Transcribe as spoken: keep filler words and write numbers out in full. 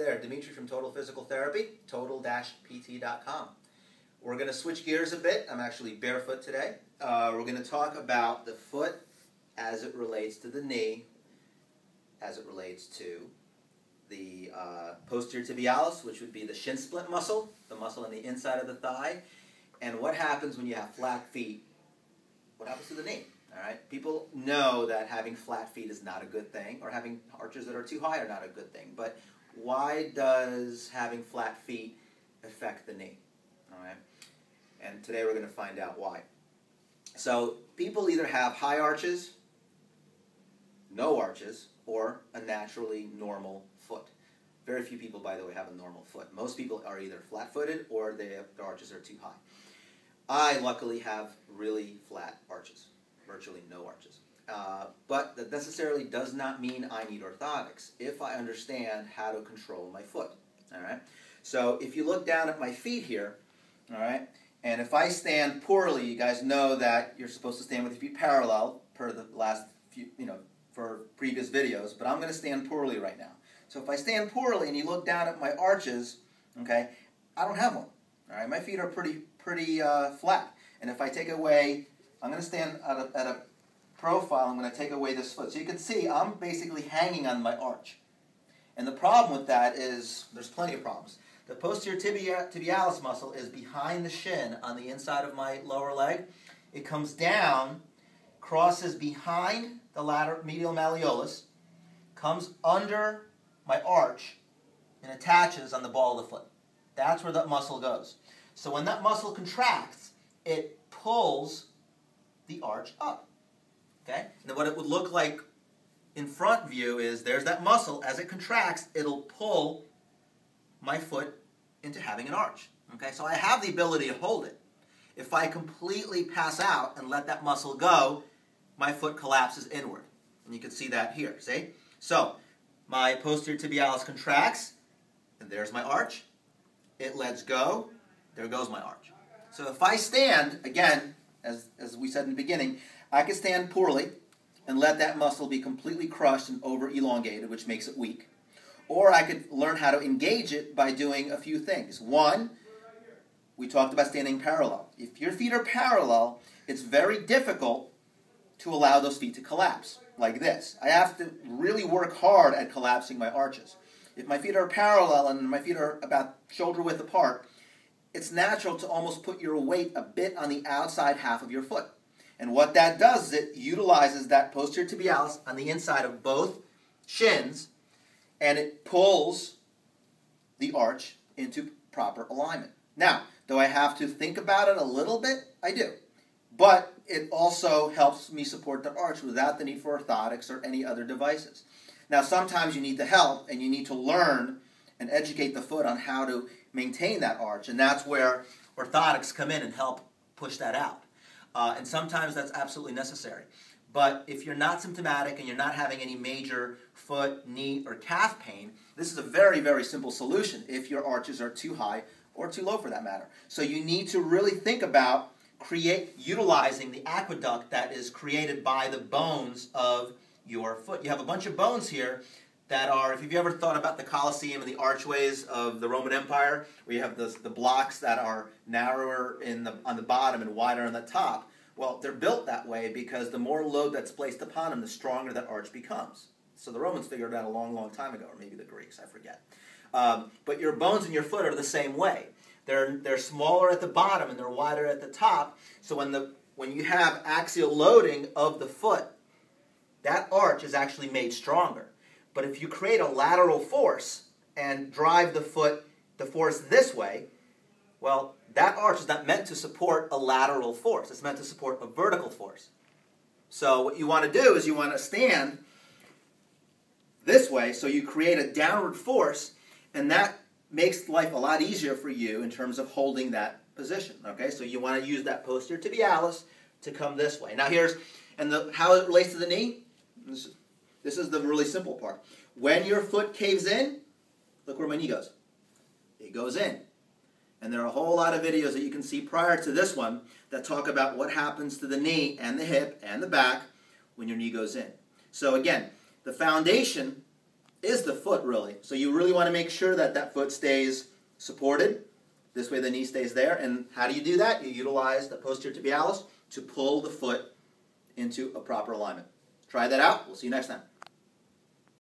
there. Dimitri from Total Physical Therapy, total dash p t dot com. We're going to switch gears a bit. I'm actually barefoot today. Uh, we're going to talk about the foot as it relates to the knee, as it relates to the uh, posterior tibialis, which would be the shin splint muscle, the muscle on the inside of the thigh, and what happens when you have flat feet, what happens to the knee, all right? People know that having flat feet is not a good thing, or having arches that are too high are not a good thing, but why does having flat feet affect the knee, all right? And today we're going to find out why. So people either have high arches, no arches, or a naturally normal foot. Very few people, by the way, have a normal foot. Most people are either flat-footed or they have, their arches are too high. I luckily have really flat arches, virtually no arches. Uh, but that necessarily does not mean I need orthotics if I understand how to control my foot. All right. So if you look down at my feet here, all right, and if I stand poorly, you guys know that you're supposed to stand with your feet parallel per the last few, you know, for previous videos, but I'm going to stand poorly right now. So if I stand poorly and you look down at my arches, okay, I don't have one. All right, my feet are pretty pretty uh, flat. And if I take away, I'm going to stand at a, at a profile, I'm going to take away this foot. So you can see I'm basically hanging on my arch. And the problem with that is, there's plenty of problems. The posterior tibia, tibialis muscle is behind the shin on the inside of my lower leg. It comes down, crosses behind the lateral medial malleolus, comes under my arch, and attaches on the ball of the foot. That's where that muscle goes. So when that muscle contracts, it pulls the arch up. Okay? And what it would look like in front view is there's that muscle. As it contracts, it'll pull my foot into having an arch. Okay? So I have the ability to hold it. If I completely pass out and let that muscle go, my foot collapses inward. And you can see that here, see? So my posterior tibialis contracts, and there's my arch. It lets go, there goes my arch. So if I stand, again, as, as we said in the beginning, I can stand poorly and let that muscle be completely crushed and over-elongated, which makes it weak. Or I could learn how to engage it by doing a few things. One, we talked about standing parallel. If your feet are parallel, it's very difficult to allow those feet to collapse, like this. I have to really work hard at collapsing my arches. If my feet are parallel and my feet are about shoulder width apart, it's natural to almost put your weight a bit on the outside half of your foot. And what that does is it utilizes that posterior tibialis on the inside of both shins, and it pulls the arch into proper alignment. Now, do I have to think about it a little bit? I do. But it also helps me support the arch without the need for orthotics or any other devices. Now, sometimes you need the help, and you need to learn and educate the foot on how to maintain that arch, and that's where orthotics come in and help push that out. Uh, and sometimes that's absolutely necessary. But if you're not symptomatic and you're not having any major foot, knee, or calf pain, this is a very, very simple solution if your arches are too high or too low for that matter. So you need to really think about create utilizing the aqueduct that is created by the bones of your foot. You have a bunch of bones here that are, if you've ever thought about the Colosseum and the archways of the Roman Empire, where you have the, the blocks that are narrower in the, on the bottom and wider on the top, well, they're built that way because the more load that's placed upon them, the stronger that arch becomes. So the Romans figured that out a long, long time ago, or maybe the Greeks, I forget. Um, but your bones and your foot are the same way. They're, they're smaller at the bottom and they're wider at the top. So when, the, when you have axial loading of the foot, that arch is actually made stronger. But if you create a lateral force and drive the foot, the force this way, well, that arch is not meant to support a lateral force. It's meant to support a vertical force. So what you want to do is you want to stand this way, so you create a downward force, and that makes life a lot easier for you in terms of holding that position. Okay, so you want to use that posterior tibialis to come this way. Now here's, and the, how it relates to the knee, this, this is the really simple part. When your foot caves in, look where my knee goes. It goes in. And there are a whole lot of videos that you can see prior to this one that talk about what happens to the knee and the hip and the back when your knee goes in. So again, the foundation is the foot, really. So you really want to make sure that that foot stays supported. This way the knee stays there. And how do you do that? You utilize the posterior tibialis to pull the foot into a proper alignment. Try that out. We'll see you next time.